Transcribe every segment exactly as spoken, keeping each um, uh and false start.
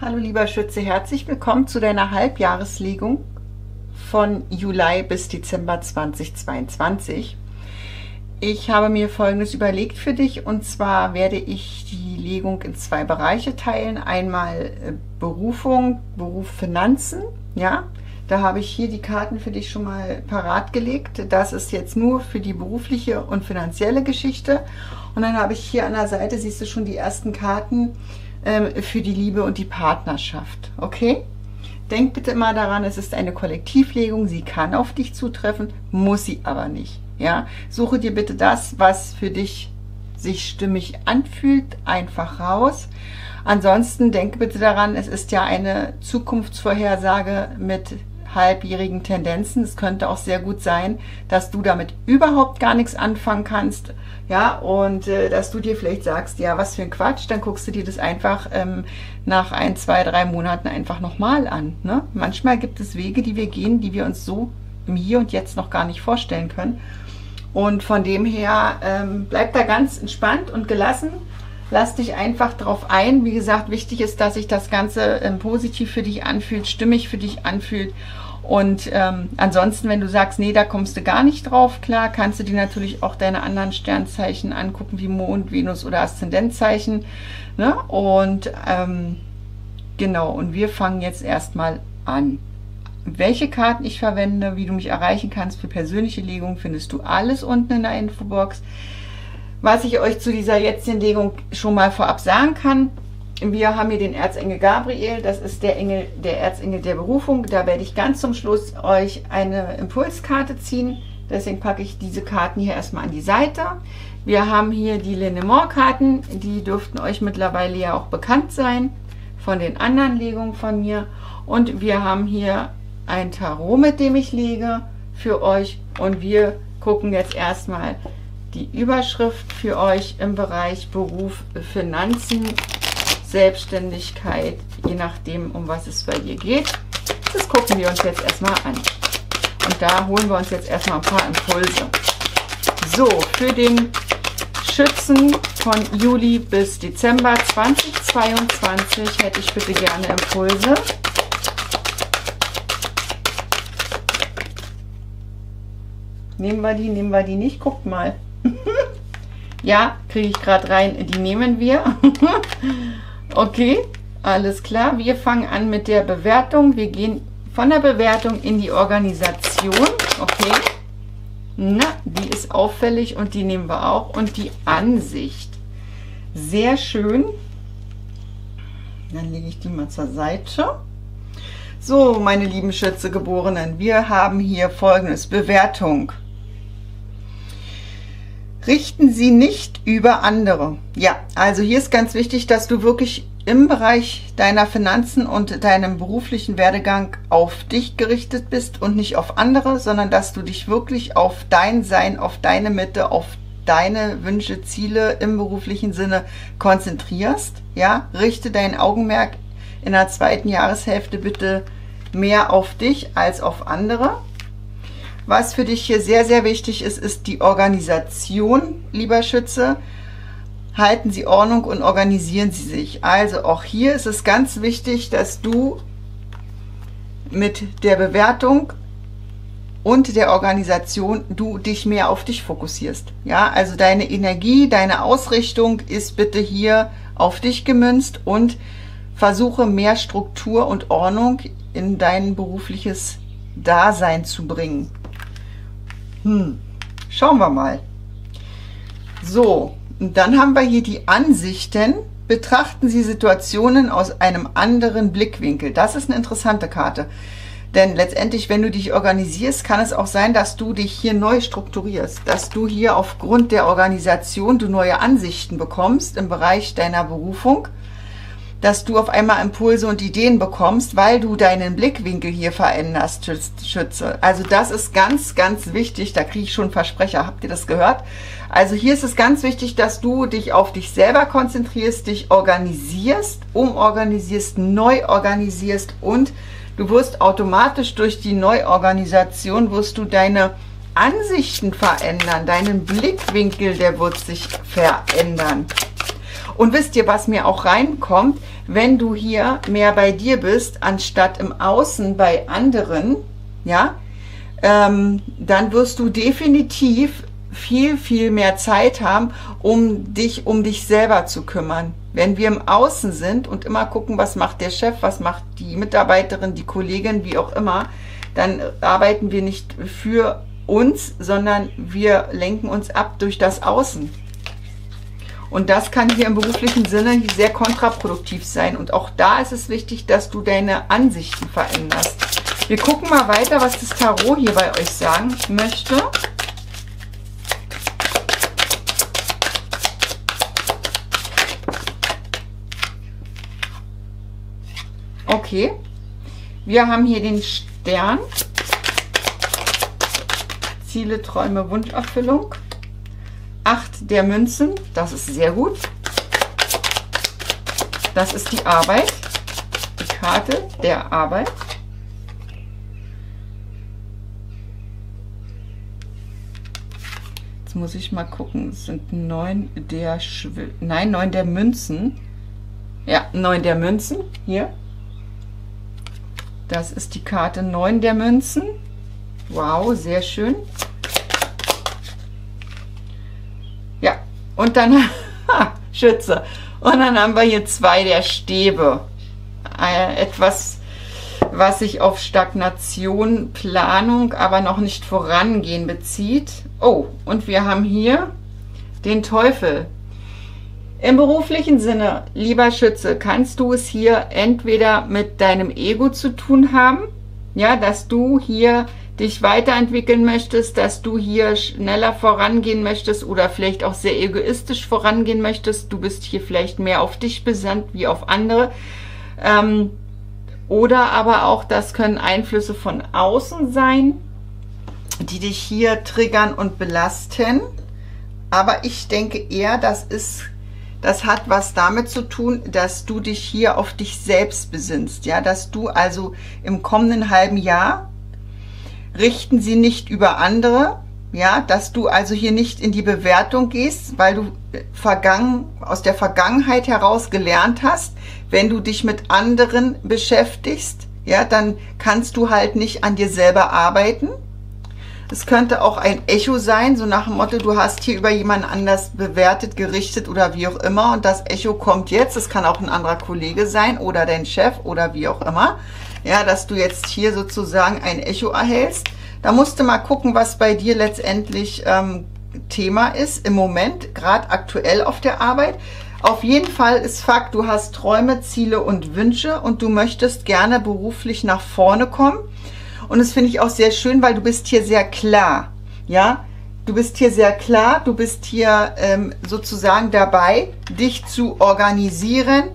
Hallo lieber Schütze, herzlich willkommen zu deiner Halbjahreslegung von Juli bis Dezember zweitausendzweiundzwanzig. Ich habe mir Folgendes überlegt für dich, und zwar werde ich die Legung in zwei Bereiche teilen. Einmal Berufung, Beruf, Finanzen. Ja, da habe ich hier die Karten für dich schon mal parat gelegt. Das ist jetzt nur für die berufliche und finanzielle Geschichte. Und dann habe ich hier an der Seite, siehst du schon die ersten Karten, für die Liebe und die Partnerschaft, okay? Denk bitte immer daran, es ist eine Kollektivlegung, sie kann auf dich zutreffen, muss sie aber nicht, ja? Suche dir bitte das, was für dich sich stimmig anfühlt, einfach raus. Ansonsten denke bitte daran, es ist ja eine Zukunftsvorhersage mit halbjährigen Tendenzen. Es könnte auch sehr gut sein, dass du damit überhaupt gar nichts anfangen kannst, ja, und äh, dass du dir vielleicht sagst, ja, was für ein Quatsch, dann guckst du dir das einfach ähm, nach ein, zwei, drei Monaten einfach nochmal an, ne? Manchmal gibt es Wege, die wir gehen, die wir uns so im Hier und Jetzt noch gar nicht vorstellen können, und von dem her ähm, bleib da ganz entspannt und gelassen. Lass dich einfach drauf ein. Wie gesagt, wichtig ist, dass sich das Ganze ähm, positiv für dich anfühlt, stimmig für dich anfühlt. Und ähm, ansonsten, wenn du sagst, nee, da kommst du gar nicht drauf, klar, kannst du dir natürlich auch deine anderen Sternzeichen angucken, wie Mond, Venus oder Aszendentzeichen, ne? Und ähm, genau, und wir fangen jetzt erstmal an. Welche Karten ich verwende, wie du mich erreichen kannst für persönliche Legungen, findest du alles unten in der Infobox. Was ich euch zu dieser jetzigen Legung schon mal vorab sagen kann: Wir haben hier den Erzengel Gabriel, das ist der Engel, der Erzengel der Berufung. Da werde ich ganz zum Schluss euch eine Impulskarte ziehen. Deswegen packe ich diese Karten hier erstmal an die Seite. Wir haben hier die Lenormand-Karten, die dürften euch mittlerweile ja auch bekannt sein von den anderen Legungen von mir. Und wir haben hier ein Tarot, mit dem ich lege für euch. Und wir gucken jetzt erstmal die Überschrift für euch im Bereich Beruf, Finanzen, Selbstständigkeit, je nachdem, um was es bei dir geht. Das gucken wir uns jetzt erstmal an. Und da holen wir uns jetzt erstmal ein paar Impulse. So, für den Schützen von Juli bis Dezember zweitausendzweiundzwanzig hätte ich bitte gerne Impulse. Nehmen wir die, nehmen wir die nicht? Guckt mal. Ja, kriege ich gerade rein, die nehmen wir. Okay, alles klar. Wir fangen an mit der Bewertung. Wir gehen von der Bewertung in die Organisation. Okay. Na, die ist auffällig und die nehmen wir auch. Und die Ansicht. Sehr schön. Dann lege ich die mal zur Seite. So, meine lieben Schütze-Geborenen, wir haben hier folgendes: Bewertung. Richten Sie nicht über andere. Ja, also hier ist ganz wichtig, dass du wirklich im Bereich deiner Finanzen und deinem beruflichen Werdegang auf dich gerichtet bist und nicht auf andere, sondern dass du dich wirklich auf dein Sein, auf deine Mitte, auf deine Wünsche, Ziele im beruflichen Sinne konzentrierst. Ja, richte dein Augenmerk in der zweiten Jahreshälfte bitte mehr auf dich als auf andere. Was für dich hier sehr, sehr wichtig ist, ist die Organisation, lieber Schütze. Halten Sie Ordnung und organisieren Sie sich. Also auch hier ist es ganz wichtig, dass du mit der Bewertung und der Organisation du dich mehr auf dich fokussierst. Ja, also deine Energie, deine Ausrichtung ist bitte hier auf dich gemünzt, und versuche mehr Struktur und Ordnung in dein berufliches Dasein zu bringen. Hm, schauen wir mal. So, und dann haben wir hier die Ansichten. Betrachten Sie Situationen aus einem anderen Blickwinkel. Das ist eine interessante Karte. Denn letztendlich, wenn du dich organisierst, kann es auch sein, dass du dich hier neu strukturierst. Dass du hier aufgrund der Organisation du neue Ansichten bekommst im Bereich deiner Berufung. Dass du auf einmal Impulse und Ideen bekommst, weil du deinen Blickwinkel hier veränderst, Schütze. Also das ist ganz, ganz wichtig. Da kriege ich schon Versprecher. Habt ihr das gehört? Also hier ist es ganz wichtig, dass du dich auf dich selber konzentrierst, dich organisierst, umorganisierst, neu organisierst, und du wirst automatisch durch die Neuorganisation wirst du deine Ansichten verändern, deinen Blickwinkel, der wird sich verändern. Und wisst ihr, was mir auch reinkommt? Wenn du hier mehr bei dir bist, anstatt im Außen bei anderen, ja, ähm, dann wirst du definitiv viel, viel mehr Zeit haben, um dich, um dich selber zu kümmern. Wenn wir im Außen sind und immer gucken, was macht der Chef, was macht die Mitarbeiterin, die Kollegin, wie auch immer, dann arbeiten wir nicht für uns, sondern wir lenken uns ab durch das Außen. Und das kann hier im beruflichen Sinne sehr kontraproduktiv sein. Und auch da ist es wichtig, dass du deine Ansichten veränderst. Wir gucken mal weiter, was das Tarot hier bei euch sagen möchte. Okay, wir haben hier den Stern, Ziele, Träume, Wunscherfüllung, acht der Münzen, das ist sehr gut, das ist die Arbeit, die Karte der Arbeit, jetzt muss ich mal gucken, es sind neun der, Schw nein, neun der Münzen, ja, neun der Münzen, hier. Das ist die Karte neun der Münzen. Wow, sehr schön. Ja, und dann Schütze. Und dann haben wir hier zwei der Stäbe. Etwas, was sich auf Stagnation, Planung, aber noch nicht vorangehen bezieht. Oh, und wir haben hier den Teufel. Im beruflichen Sinne, lieber Schütze, kannst du es hier entweder mit deinem Ego zu tun haben, ja, dass du hier dich weiterentwickeln möchtest, dass du hier schneller vorangehen möchtest oder vielleicht auch sehr egoistisch vorangehen möchtest. Du bist hier vielleicht mehr auf dich besandt wie auf andere. Ähm, oder aber auch, das können Einflüsse von außen sein, die dich hier triggern und belasten. Aber ich denke eher, das ist... Das hat was damit zu tun, dass du dich hier auf dich selbst besinnst. Ja, dass du also im kommenden halben Jahr richten sie nicht über andere. Ja, dass du also hier nicht in die Bewertung gehst, weil du vergangen, aus der Vergangenheit heraus gelernt hast, wenn du dich mit anderen beschäftigst, ja, dann kannst du halt nicht an dir selber arbeiten. Es könnte auch ein Echo sein, so nach dem Motto, du hast hier über jemanden anders bewertet, gerichtet oder wie auch immer und das Echo kommt jetzt. Es kann auch ein anderer Kollege sein oder dein Chef oder wie auch immer, ja, dass du jetzt hier sozusagen ein Echo erhältst. Da musst du mal gucken, was bei dir letztendlich ähm, Thema ist im Moment, gerade aktuell auf der Arbeit. Auf jeden Fall ist Fakt, du hast Träume, Ziele und Wünsche und du möchtest gerne beruflich nach vorne kommen. Und das finde ich auch sehr schön, weil du bist hier sehr klar, ja, du bist hier sehr klar, du bist hier ähm, sozusagen dabei, dich zu organisieren,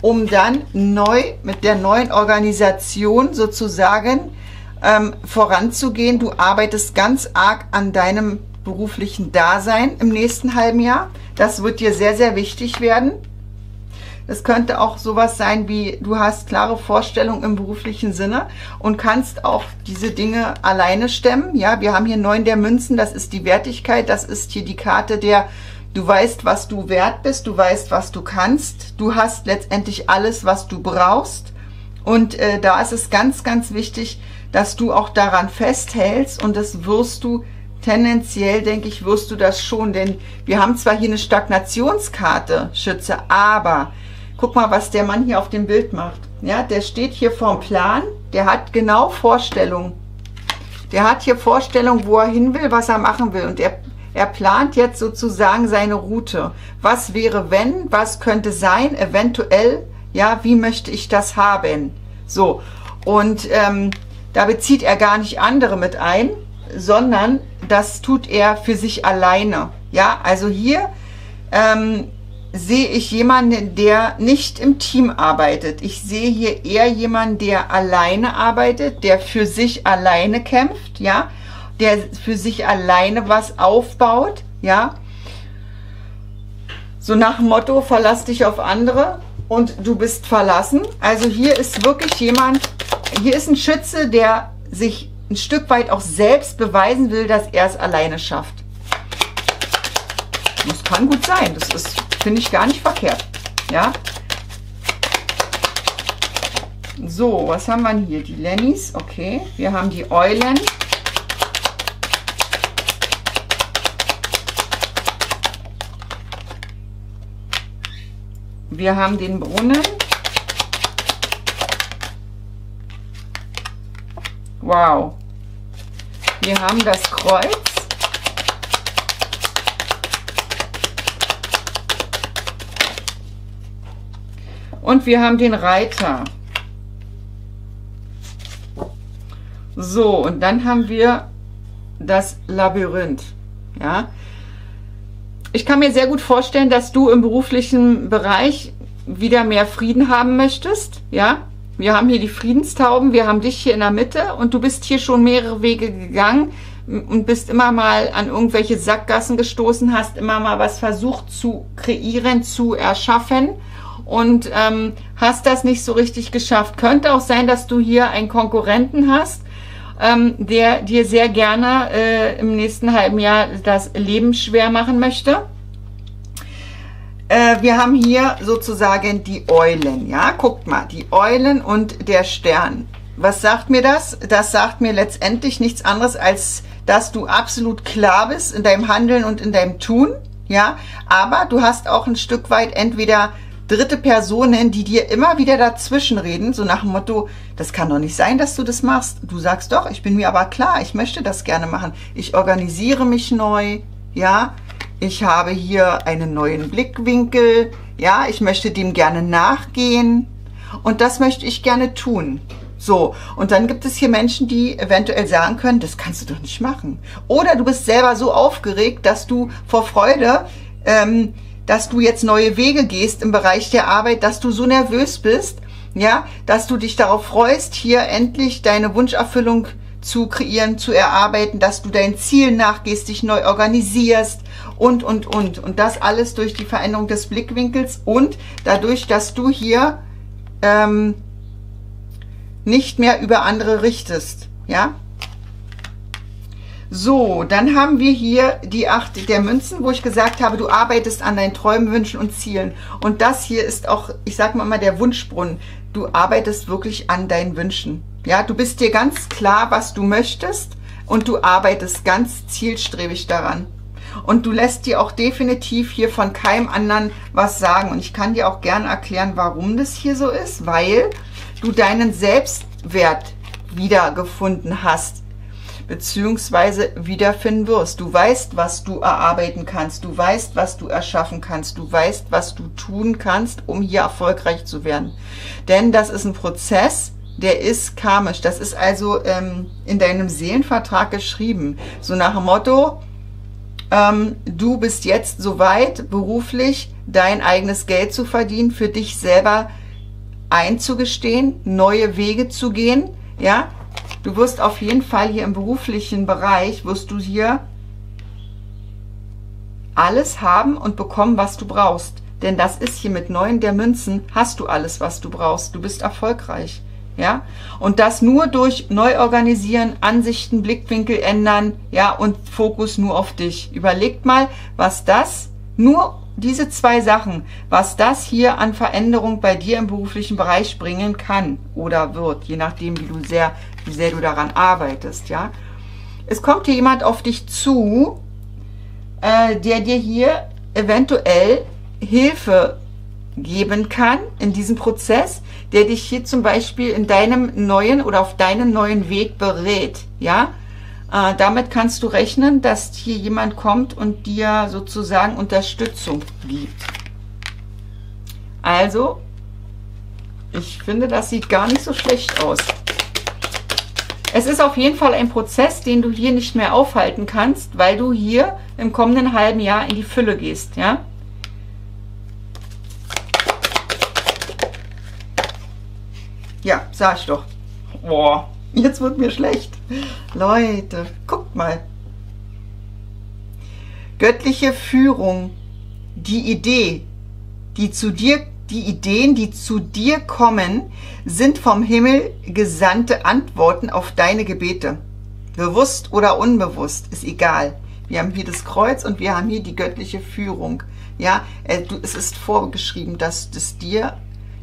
um dann neu mit der neuen Organisation sozusagen ähm, voranzugehen. Du arbeitest ganz arg an deinem beruflichen Dasein im nächsten halben Jahr. Das wird dir sehr, sehr wichtig werden. Es könnte auch sowas sein wie, du hast klare Vorstellungen im beruflichen Sinne und kannst auch diese Dinge alleine stemmen. Ja, wir haben hier neun der Münzen, das ist die Wertigkeit, das ist hier die Karte der, du weißt, was du wert bist, du weißt, was du kannst, du hast letztendlich alles, was du brauchst. Und äh, da ist es ganz, ganz wichtig, dass du auch daran festhältst und das wirst du tendenziell, denke ich, wirst du das schon, denn wir haben zwar hier eine Stagnationskarte, Schütze, aber... Guck mal, was der Mann hier auf dem Bild macht. Ja, der steht hier vorm Plan, der hat genau Vorstellungen. Der hat hier Vorstellungen, wo er hin will, was er machen will. Und er, er plant jetzt sozusagen seine Route. Was wäre, wenn, was könnte sein, eventuell, ja, wie möchte ich das haben? So, und ähm, da bezieht er gar nicht andere mit ein, sondern das tut er für sich alleine. Ja, also hier... Ähm, sehe ich jemanden, der nicht im Team arbeitet. Ich sehe hier eher jemanden, der alleine arbeitet, der für sich alleine kämpft, ja, der für sich alleine was aufbaut, ja. So nach dem Motto, verlass dich auf andere und du bist verlassen. Also hier ist wirklich jemand, hier ist ein Schütze, der sich ein Stück weit auch selbst beweisen will, dass er es alleine schafft. Das kann gut sein, das ist Finde ich gar nicht verkehrt. Ja. So, was haben wir hier? Die Lennys, okay. Wir haben die Eulen. Wir haben den Brunnen. Wow. Wir haben das Kreuz. Und wir haben den Reiter. So, und dann haben wir das Labyrinth. Ja. Ich kann mir sehr gut vorstellen, dass du im beruflichen Bereich wieder mehr Frieden haben möchtest. Ja, wir haben hier die Friedenstauben, wir haben dich hier in der Mitte und du bist hier schon mehrere Wege gegangen und bist immer mal an irgendwelche Sackgassen gestoßen, hast immer mal was versucht zu kreieren, zu erschaffen und ähm, hast das nicht so richtig geschafft. Könnte auch sein, dass du hier einen Konkurrenten hast, Ähm, der dir sehr gerne äh, im nächsten halben Jahr das Leben schwer machen möchte. Äh, wir haben hier sozusagen die Eulen. Ja, guckt mal, die Eulen und der Stern. Was sagt mir das? Das sagt mir letztendlich nichts anderes, als dass du absolut klar bist in deinem Handeln und in deinem Tun. Ja, aber du hast auch ein Stück weit entweder dritte Personen, die dir immer wieder dazwischen reden, so nach dem Motto, das kann doch nicht sein, dass du das machst. Du sagst doch, ich bin mir aber klar, ich möchte das gerne machen. Ich organisiere mich neu, ja, ich habe hier einen neuen Blickwinkel, ja, ich möchte dem gerne nachgehen und das möchte ich gerne tun. So, und dann gibt es hier Menschen, die eventuell sagen können, das kannst du doch nicht machen. Oder du bist selber so aufgeregt, dass du vor Freude, ähm, dass du jetzt neue Wege gehst im Bereich der Arbeit, dass du so nervös bist, ja, dass du dich darauf freust, hier endlich deine Wunscherfüllung zu kreieren, zu erarbeiten, dass du dein Ziel nachgehst, dich neu organisierst und, und, und. Und das alles durch die Veränderung des Blickwinkels und dadurch, dass du hier ähm, nicht mehr über andere richtest, ja. So, dann haben wir hier die Acht der Münzen, wo ich gesagt habe, du arbeitest an deinen Träumen, Wünschen und Zielen. Und das hier ist auch, ich sag mal mal, der Wunschbrunnen. Du arbeitest wirklich an deinen Wünschen. Ja, du bist dir ganz klar, was du möchtest und du arbeitest ganz zielstrebig daran. Und du lässt dir auch definitiv hier von keinem anderen was sagen. Und ich kann dir auch gerne erklären, warum das hier so ist, weil du deinen Selbstwert wiedergefunden hast, beziehungsweise wiederfinden wirst. Du weißt, was du erarbeiten kannst. Du weißt, was du erschaffen kannst. Du weißt, was du tun kannst, um hier erfolgreich zu werden. Denn das ist ein Prozess, der ist karmisch. Das ist also ähm, in deinem Seelenvertrag geschrieben. So nach dem Motto, ähm, du bist jetzt soweit, beruflich dein eigenes Geld zu verdienen, für dich selber einzugestehen, neue Wege zu gehen, ja. Du wirst auf jeden Fall hier im beruflichen Bereich, wirst du hier alles haben und bekommen, was du brauchst. Denn das ist hier mit neun der Münzen, hast du alles, was du brauchst. Du bist erfolgreich. Ja? Und das nur durch Neuorganisieren, Ansichten, Blickwinkel ändern, ja, und Fokus nur auf dich. Überlegt mal, was das, nur diese zwei Sachen, was das hier an Veränderung bei dir im beruflichen Bereich bringen kann oder wird, je nachdem, wie du sehr... wie sehr du daran arbeitest, ja. Es kommt hier jemand auf dich zu, äh, der dir hier eventuell Hilfe geben kann in diesem Prozess, der dich hier zum Beispiel in deinem neuen oder auf deinen neuen Weg berät, ja. Äh, damit kannst du rechnen, dass hier jemand kommt und dir sozusagen Unterstützung gibt. Also, ich finde, das sieht gar nicht so schlecht aus. Es ist auf jeden Fall ein Prozess, den du hier nicht mehr aufhalten kannst, weil du hier im kommenden halben Jahr in die Fülle gehst, ja? Ja, sag ich doch. Boah, jetzt wird mir schlecht. Leute, guckt mal. Göttliche Führung, die Idee, die zu dir kommt. Die Ideen, die zu dir kommen, sind vom Himmel gesandte Antworten auf deine Gebete. Bewusst oder unbewusst, ist egal. Wir haben hier das Kreuz und wir haben hier die göttliche Führung. Ja, es ist vorgeschrieben, dass es dir,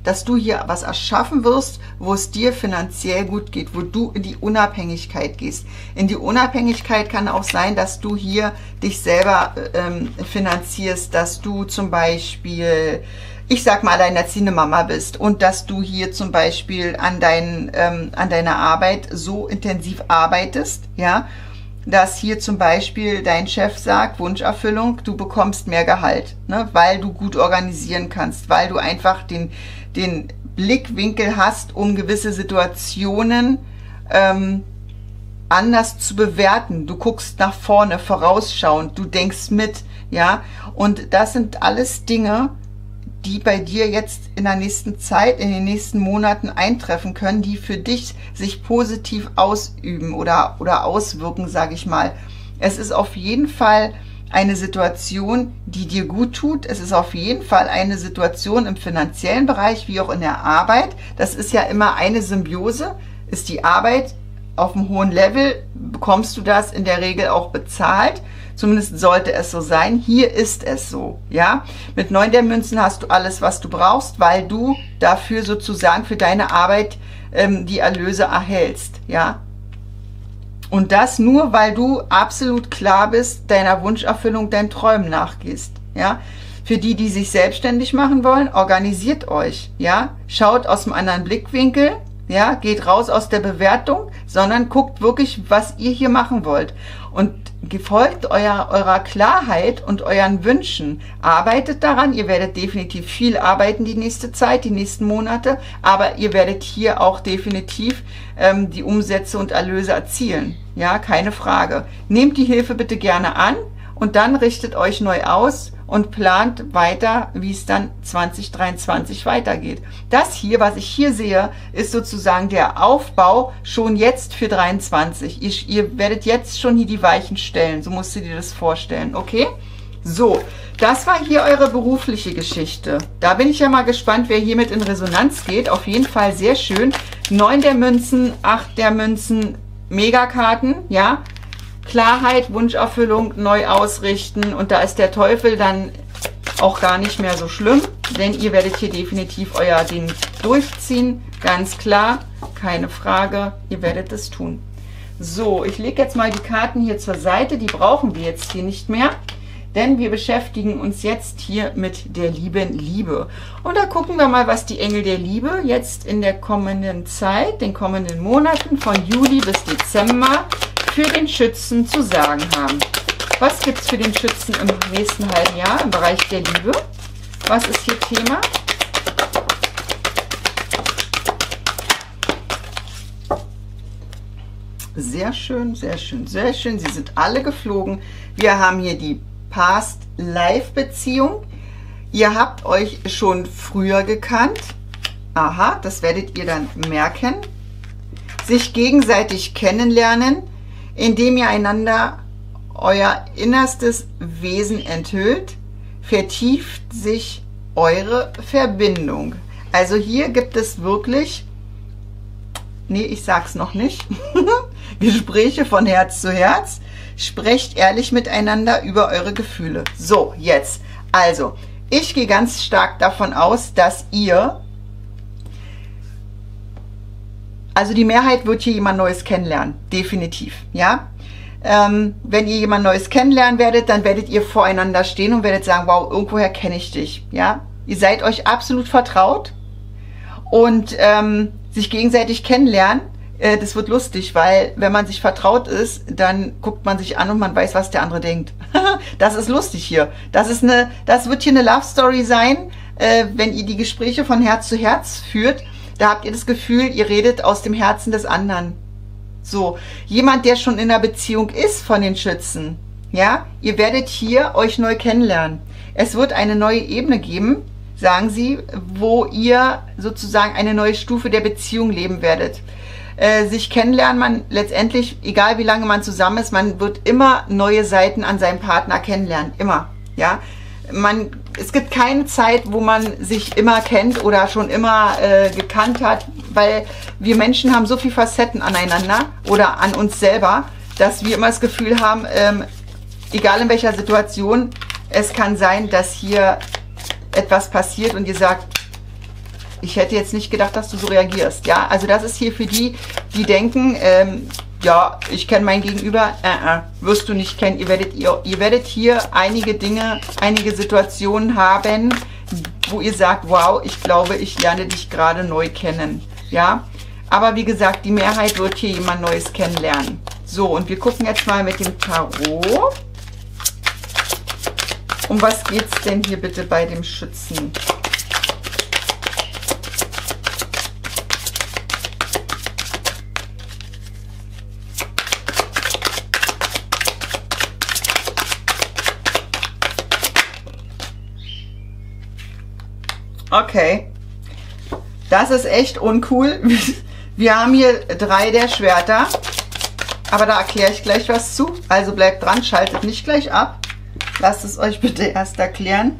dass du hier was erschaffen wirst, wo es dir finanziell gut geht, wo du in die Unabhängigkeit gehst. In die Unabhängigkeit kann auch sein, dass du hier dich selber ähm, finanzierst, dass du zum Beispiel, ich sag mal, alleinerziehende Mama bist und dass du hier zum Beispiel an, dein, ähm, an deiner Arbeit so intensiv arbeitest, ja, dass hier zum Beispiel dein Chef sagt, Wunscherfüllung, du bekommst mehr Gehalt, ne, weil du gut organisieren kannst, weil du einfach den, den Blickwinkel hast, um gewisse Situationen ähm, anders zu bewerten. Du guckst nach vorne, vorausschauend, du denkst mit, ja, und das sind alles Dinge, die bei dir jetzt in der nächsten Zeit, in den nächsten Monaten eintreffen können, die für dich sich positiv ausüben oder, oder auswirken, sage ich mal. Es ist auf jeden Fall eine Situation, die dir gut tut. Es ist auf jeden Fall eine Situation im finanziellen Bereich, wie auch in der Arbeit. Das ist ja immer eine Symbiose, ist die Arbeit auf einem hohen Level, bekommst du das in der Regel auch bezahlt. Zumindest sollte es so sein. Hier ist es so, ja. Mit neun der Münzen hast du alles, was du brauchst, weil du dafür sozusagen für deine Arbeit ähm, die Erlöse erhältst, ja. Und das nur, weil du absolut klar bist, deiner Wunscherfüllung, deinen Träumen nachgehst, ja. Für die, die sich selbstständig machen wollen, organisiert euch, ja. Schaut aus einem anderen Blickwinkel. Ja, geht raus aus der Bewertung, sondern guckt wirklich, was ihr hier machen wollt. Und folgt euer, eurer Klarheit und euren Wünschen. Arbeitet daran, ihr werdet definitiv viel arbeiten die nächste Zeit, die nächsten Monate, aber ihr werdet hier auch definitiv ähm, die Umsätze und Erlöse erzielen. Ja, keine Frage. Nehmt die Hilfe bitte gerne an und dann richtet euch neu aus und plant weiter, wie es dann zwanzig dreiundzwanzig weitergeht. Das hier, was ich hier sehe, ist sozusagen der Aufbau schon jetzt für dreiundzwanzig. Ihr, ihr werdet jetzt schon hier die Weichen stellen. So musst du dir das vorstellen, okay? So, das war hier eure berufliche Geschichte. Da bin ich ja mal gespannt, wer hiermit in Resonanz geht. Auf jeden Fall sehr schön. neun der Münzen, acht der Münzen, Megakarten, ja? Klarheit, Wunscherfüllung, neu ausrichten und da ist der Teufel dann auch gar nicht mehr so schlimm, denn ihr werdet hier definitiv euer Ding durchziehen, ganz klar, keine Frage, ihr werdet es tun. So, ich lege jetzt mal die Karten hier zur Seite, die brauchen wir jetzt hier nicht mehr, denn wir beschäftigen uns jetzt hier mit der lieben Liebe. Und da gucken wir mal, was die Engel der Liebe jetzt in der kommenden Zeit, den kommenden Monaten von Juli bis Dezember für den Schützen zu sagen haben. Was gibt es für den Schützen im nächsten halben Jahr im Bereich der Liebe? Was ist hier Thema? Sehr schön, sehr schön, sehr schön. Sie sind alle geflogen. Wir haben hier die Past-Life-Beziehung. Ihr habt euch schon früher gekannt. Aha, das werdet ihr dann merken. Sich gegenseitig kennenlernen, indem ihr einander euer innerstes Wesen enthüllt, vertieft sich eure Verbindung. Also hier gibt es wirklich, nee, ich sag's noch nicht, Gespräche von Herz zu Herz. Sprecht ehrlich miteinander über eure Gefühle. So, jetzt. Also, ich gehe ganz stark davon aus, dass ihr, also die Mehrheit wird hier jemand Neues kennenlernen, definitiv, ja. Ähm, wenn ihr jemand Neues kennenlernen werdet, dann werdet ihr voreinander stehen und werdet sagen, wow, irgendwoher kenne ich dich, ja. Ihr seid euch absolut vertraut und ähm, sich gegenseitig kennenlernen, äh, das wird lustig, weil wenn man sich vertraut ist, dann guckt man sich an und man weiß, was der andere denkt. Das ist lustig hier. Das ist eine, das wird hier eine Love Story sein, äh, wenn ihr die Gespräche von Herz zu Herz führt. Da habt ihr das Gefühl, ihr redet aus dem Herzen des anderen. So, jemand, der schon in einer Beziehung ist von den Schützen, ja, ihr werdet hier euch neu kennenlernen. Es wird eine neue Ebene geben, sagen sie, wo ihr sozusagen eine neue Stufe der Beziehung leben werdet. Äh, sich kennenlernen, man letztendlich, egal wie lange man zusammen ist, man wird immer neue Seiten an seinem Partner kennenlernen, immer, ja. Man, es gibt keine Zeit, wo man sich immer kennt oder schon immer äh, gekannt hat, weil wir Menschen haben so viele Facetten aneinander oder an uns selber, dass wir immer das Gefühl haben, ähm, egal in welcher Situation, Es kann sein, dass hier etwas passiert und ihr sagt, ich hätte jetzt nicht gedacht, dass du so reagierst. Ja, also das ist hier für die, die denken, ähm, ja, ich kenne mein Gegenüber, äh, äh, wirst du nicht kennen. Ihr werdet, ihr, ihr werdet hier einige Dinge, einige Situationen haben, wo ihr sagt, wow, ich glaube, ich lerne dich gerade neu kennen. Ja, aber wie gesagt, die Mehrheit wird hier jemand Neues kennenlernen. So, und wir gucken jetzt mal mit dem Tarot. Um was geht es denn hier bitte bei dem Schützen? Okay, das ist echt uncool. Wir haben hier drei der Schwerter, aber da erkläre ich gleich was zu. Also bleibt dran, schaltet nicht gleich ab. Lasst es euch bitte erst erklären.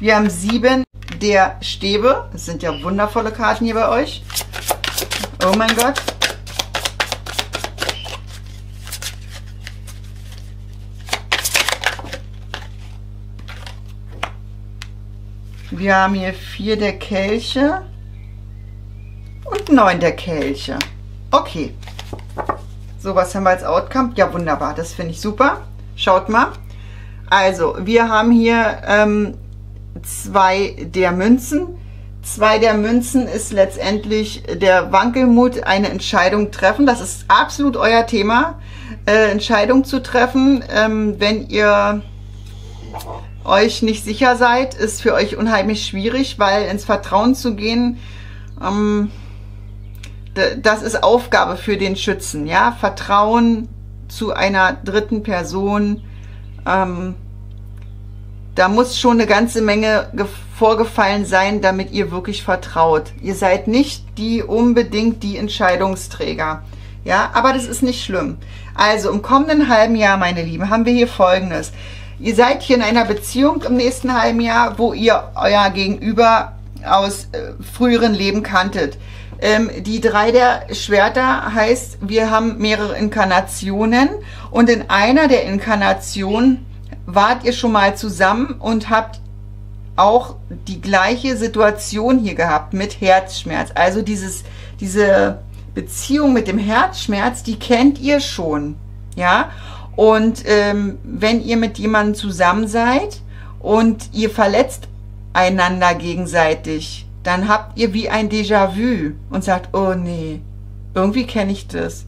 Wir haben sieben der Stäbe. Das sind ja wundervolle Karten hier bei euch. Oh mein Gott. Wir haben hier vier der Kelche und neun der Kelche. Okay. So, was haben wir als Outcome? Ja, wunderbar. Das finde ich super. Schaut mal. Also, wir haben hier ähm, zwei der Münzen. Zwei der Münzen ist letztendlich der Wankelmut, eine Entscheidung treffen. Das ist absolut euer Thema, äh, Entscheidung zu treffen, ähm, wenn ihr euch nicht sicher seid, ist für euch unheimlich schwierig, weil ins Vertrauen zu gehen, ähm, das ist Aufgabe für den Schützen, ja, Vertrauen zu einer dritten Person, ähm, da muss schon eine ganze Menge vorgefallen sein, damit ihr wirklich vertraut. Ihr seid nicht die unbedingt die Entscheidungsträger, ja, aber das ist nicht schlimm. Also im kommenden halben Jahr, meine Lieben, haben wir hier Folgendes. Ihr seid hier in einer Beziehung im nächsten halben Jahr, wo ihr euer Gegenüber aus äh, früheren Leben kanntet. Ähm, die drei der Schwerter heißt, wir haben mehrere Inkarnationen und in einer der Inkarnationen wart ihr schon mal zusammen und habt auch die gleiche Situation hier gehabt mit Herzschmerz. Also dieses, diese Beziehung mit dem Herzschmerz, die kennt ihr schon, ja? Und ähm, wenn ihr mit jemandem zusammen seid und ihr verletzt einander gegenseitig, dann habt ihr wie ein Déjà-vu und sagt, oh nee, irgendwie kenne ich das.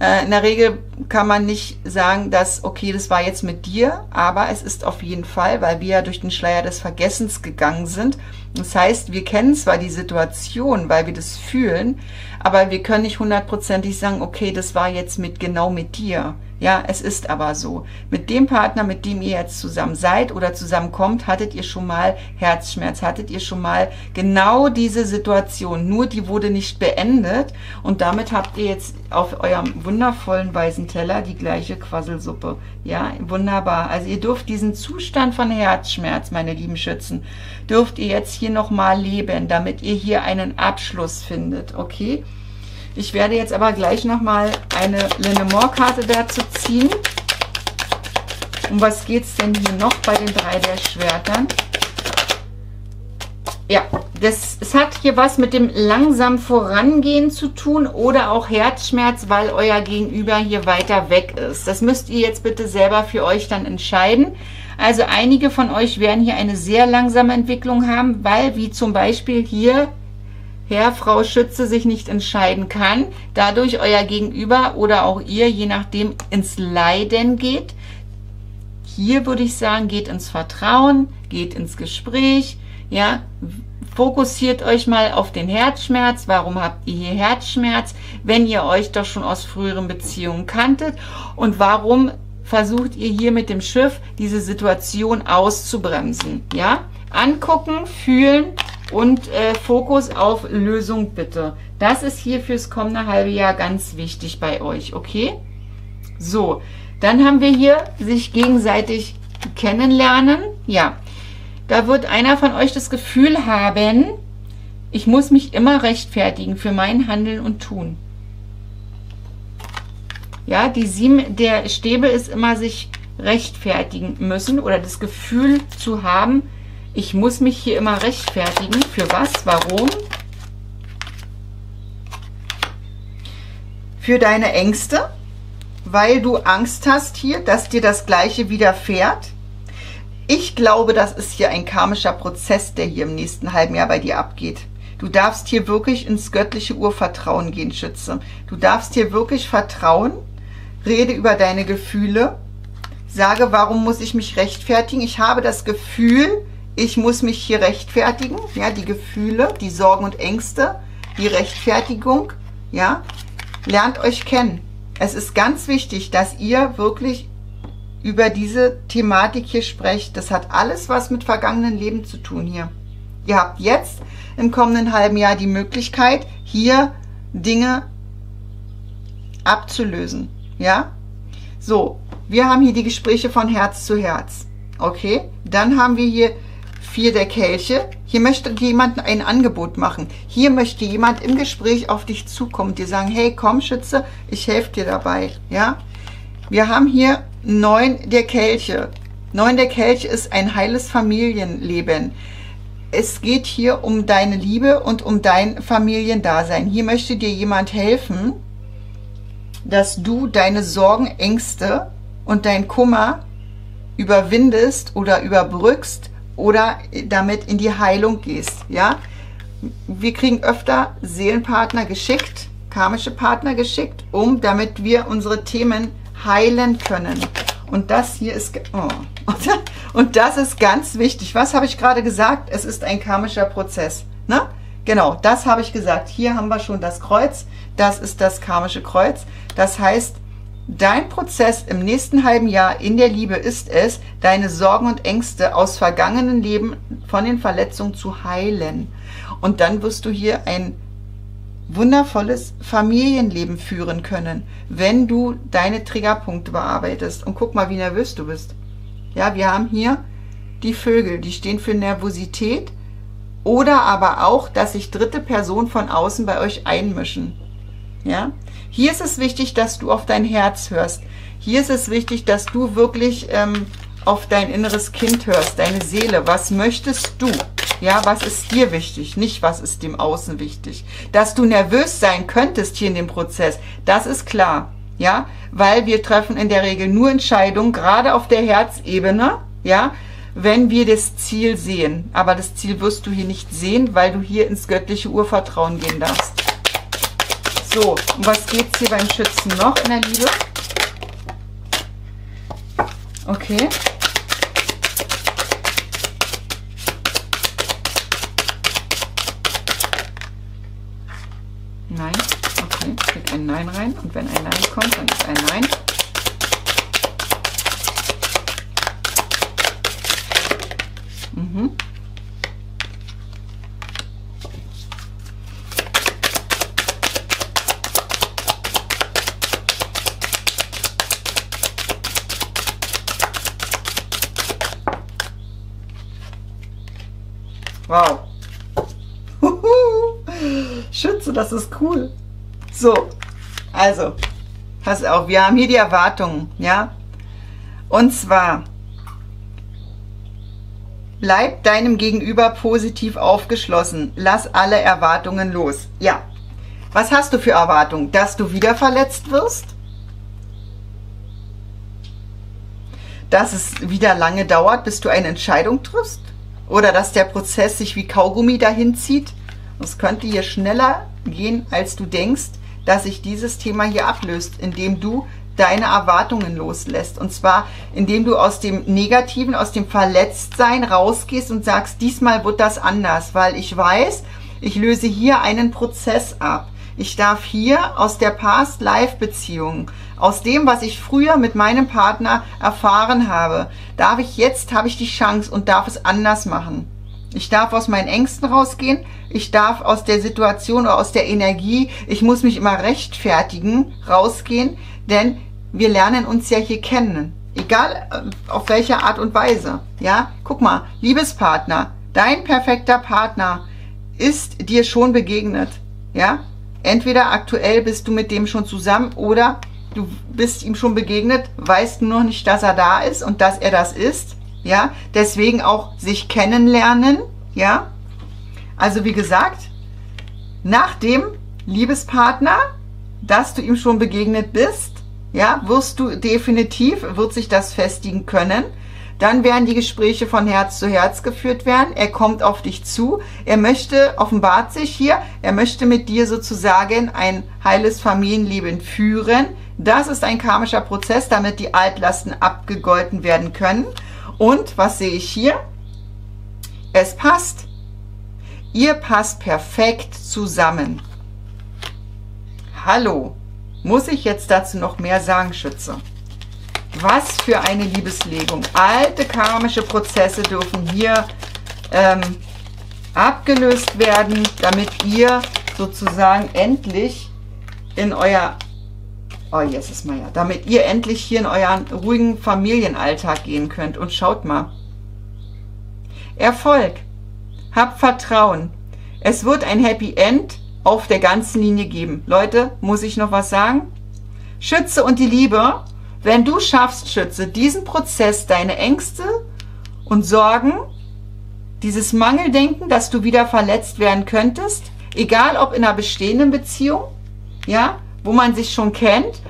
Äh, in der Regel kann man nicht sagen, dass, okay, das war jetzt mit dir, aber es ist auf jeden Fall, weil wir ja durch den Schleier des Vergessens gegangen sind. Das heißt, wir kennen zwar die Situation, weil wir das fühlen, aber wir können nicht hundertprozentig sagen, okay, das war jetzt mit genau mit dir. Ja, es ist aber so. Mit dem Partner, mit dem ihr jetzt zusammen seid oder zusammenkommt, hattet ihr schon mal Herzschmerz, hattet ihr schon mal genau diese Situation, nur die wurde nicht beendet und damit habt ihr jetzt auf eurem wundervollen weißen Teller die gleiche Quasselsuppe. Ja, wunderbar. Also ihr dürft diesen Zustand von Herzschmerz, meine lieben Schützen, dürft ihr jetzt hier nochmal leben, damit ihr hier einen Abschluss findet, okay? Ich werde jetzt aber gleich nochmal eine Lenormand-Karte dazu ziehen. Um was geht es denn hier noch bei den drei der Schwertern? Ja, das, es hat hier was mit dem langsam Vorangehen zu tun oder auch Herzschmerz, weil euer Gegenüber hier weiter weg ist. Das müsst ihr jetzt bitte selber für euch dann entscheiden. Also einige von euch werden hier eine sehr langsame Entwicklung haben, weil wie zum Beispiel hier Herr, Frau Schütze sich nicht entscheiden kann, dadurch euer Gegenüber oder auch ihr, je nachdem, ins Leiden geht. Hier würde ich sagen, geht ins Vertrauen, geht ins Gespräch, ja, fokussiert euch mal auf den Herzschmerz. Warum habt ihr hier Herzschmerz, wenn ihr euch doch schon aus früheren Beziehungen kanntet? Und warum versucht ihr hier mit dem Schiff diese Situation auszubremsen? Ja, angucken, fühlen und äh, Fokus auf Lösung bitte. Das ist hier fürs kommende halbe Jahr ganz wichtig bei euch, okay? So, dann haben wir hier sich gegenseitig kennenlernen. Ja, da wird einer von euch das Gefühl haben, ich muss mich immer rechtfertigen für mein Handeln und Tun. Ja, die sieben der Stäbe ist immer sich rechtfertigen müssen oder das Gefühl zu haben, ich muss mich hier immer rechtfertigen. Für was? Warum? Für deine Ängste, weil du Angst hast hier, dass dir das Gleiche widerfährt. Ich glaube, das ist hier ein karmischer Prozess, der hier im nächsten halben Jahr bei dir abgeht. Du darfst hier wirklich ins göttliche Urvertrauen gehen, Schütze. Du darfst hier wirklich vertrauen, rede über deine Gefühle, sage, warum muss ich mich rechtfertigen? Ich habe das Gefühl, ich muss mich hier rechtfertigen. Ja, die Gefühle, die Sorgen und Ängste, die Rechtfertigung, ja, lernt euch kennen. Es ist ganz wichtig, dass ihr wirklich über diese Thematik hier sprecht. Das hat alles was mit vergangenen Leben zu tun hier. Ihr habt jetzt im kommenden halben Jahr die Möglichkeit, hier Dinge abzulösen. Ja? So, wir haben hier die Gespräche von Herz zu Herz. Okay? Dann haben wir hier vier der Kelche. Hier möchte jemand ein Angebot machen. Hier möchte jemand im Gespräch auf dich zukommen und dir sagen, hey, komm Schütze, ich helfe dir dabei. Ja? Wir haben hier neun der Kelche. Neun der Kelche ist ein heiles Familienleben. Es geht hier um deine Liebe und um dein Familiendasein. Hier möchte dir jemand helfen, dass du deine Sorgen, Ängste und dein Kummer überwindest oder überbrückst oder damit in die Heilung gehst. Ja? Wir kriegen öfter Seelenpartner geschickt, karmische Partner geschickt, um damit wir unsere Themen heilen können. Und das hier ist... Oh. Und das ist ganz wichtig. Was habe ich gerade gesagt? Es ist ein karmischer Prozess. Ne? Genau, das habe ich gesagt. Hier haben wir schon das Kreuz. Das ist das karmische Kreuz. Das heißt, dein Prozess im nächsten halben Jahr in der Liebe ist es, deine Sorgen und Ängste aus vergangenen Leben von den Verletzungen zu heilen. Und dann wirst du hier ein wundervolles Familienleben führen können, wenn du deine Triggerpunkte bearbeitest. Und guck mal, wie nervös du bist. Ja, wir haben hier die Vögel, die stehen für Nervosität oder aber auch, dass sich dritte Personen von außen bei euch einmischen. Ja, hier ist es wichtig, dass du auf dein Herz hörst. Hier ist es wichtig, dass du wirklich ähm, auf dein inneres Kind hörst, deine Seele. Was möchtest du? Ja, was ist dir wichtig? Nicht, was ist dem Außen wichtig? Dass du nervös sein könntest hier in dem Prozess, das ist klar. Ja, weil wir treffen in der Regel nur Entscheidungen, gerade auf der Herzebene, ja, wenn wir das Ziel sehen. Aber das Ziel wirst du hier nicht sehen, weil du hier ins göttliche Urvertrauen gehen darfst. So, um was geht es hier beim Schützen noch in der Liebe? Okay. Nein. Kriegt ein Nein rein und wenn ein Nein kommt, dann ist ein Nein. Mhm. Wow. Schütze, das ist cool. So, also, pass auf, wir haben hier die Erwartungen, ja? Und zwar, bleib deinem Gegenüber positiv aufgeschlossen, lass alle Erwartungen los. Ja, was hast du für Erwartungen? Dass du wieder verletzt wirst? Dass es wieder lange dauert, bis du eine Entscheidung triffst? Oder dass der Prozess sich wie Kaugummi dahin zieht? Es könnte hier schneller gehen, als du denkst, dass sich dieses Thema hier ablöst, indem du deine Erwartungen loslässt. Und zwar, indem du aus dem Negativen, aus dem Verletztsein rausgehst und sagst, diesmal wird das anders, weil ich weiß, ich löse hier einen Prozess ab. Ich darf hier aus der Past-Life-Beziehung, aus dem, was ich früher mit meinem Partner erfahren habe, darf ich jetzt, habe ich die Chance und darf es anders machen. Ich darf aus meinen Ängsten rausgehen, ich darf aus der Situation oder aus der Energie, ich muss mich immer rechtfertigen, rausgehen, denn wir lernen uns ja hier kennen, egal auf welche Art und Weise. Ja, guck mal, Liebespartner, dein perfekter Partner ist dir schon begegnet. Ja, entweder aktuell bist du mit dem schon zusammen oder du bist ihm schon begegnet, weißt nur nicht, dass er da ist und dass er das ist, ja, deswegen auch sich kennenlernen, ja, also wie gesagt, nach dem Liebespartner, dass du ihm schon begegnet bist, ja, wirst du definitiv, wird sich das festigen können. Dann werden die Gespräche von Herz zu Herz geführt werden. Er kommt auf dich zu. Er möchte, offenbart sich hier, er möchte mit dir sozusagen ein heiles Familienleben führen. Das ist ein karmischer Prozess, damit die Altlasten abgegolten werden können. Und was sehe ich hier? Es passt. Ihr passt perfekt zusammen. Hallo, muss ich jetzt dazu noch mehr sagen, Schütze? Was für eine Liebeslegung. Alte karmische Prozesse dürfen hier ähm, abgelöst werden, damit ihr sozusagen endlich in euer, oh jetzt ist mal ja, damit ihr endlich hier in euren ruhigen Familienalltag gehen könnt. Und schaut mal. Erfolg. Habt Vertrauen. Es wird ein Happy End auf der ganzen Linie geben. Leute, muss ich noch was sagen? Schütze und die Liebe. Wenn du schaffst, Schütze, diesen Prozess, deine Ängste und Sorgen, dieses Mangeldenken, dass du wieder verletzt werden könntest, egal ob in einer bestehenden Beziehung, ja, wo man sich schon kennt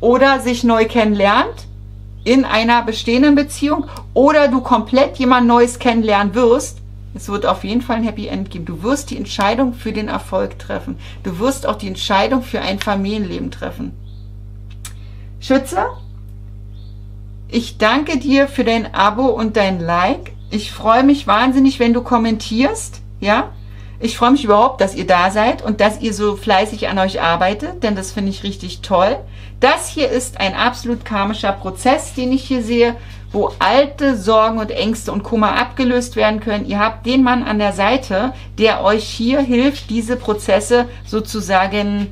oder sich neu kennenlernt, in einer bestehenden Beziehung, oder du komplett jemand Neues kennenlernen wirst, es wird auf jeden Fall ein Happy End geben. Du wirst die Entscheidung für den Erfolg treffen. Du wirst auch die Entscheidung für ein Familienleben treffen. Schütze, ich danke dir für dein Abo und dein Like. Ich freue mich wahnsinnig, wenn du kommentierst. Ja, ich freue mich überhaupt, dass ihr da seid und dass ihr so fleißig an euch arbeitet, denn das finde ich richtig toll. Das hier ist ein absolut karmischer Prozess, den ich hier sehe, wo alte Sorgen und Ängste und Kummer abgelöst werden können. Ihr habt den Mann an der Seite, der euch hier hilft, diese Prozesse sozusagen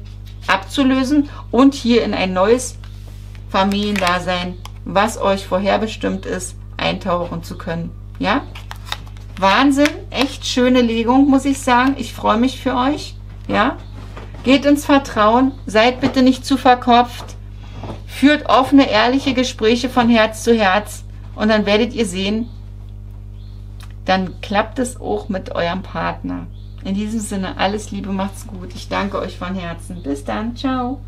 abzulösen und hier in ein neues Familiendasein, was euch vorherbestimmt ist, eintauchen zu können. Ja? Wahnsinn, echt schöne Legung, muss ich sagen. Ich freue mich für euch. Ja? Geht ins Vertrauen, seid bitte nicht zu verkopft. Führt offene, ehrliche Gespräche von Herz zu Herz und dann werdet ihr sehen, dann klappt es auch mit eurem Partner. In diesem Sinne, alles Liebe, macht's gut. Ich danke euch von Herzen. Bis dann, ciao.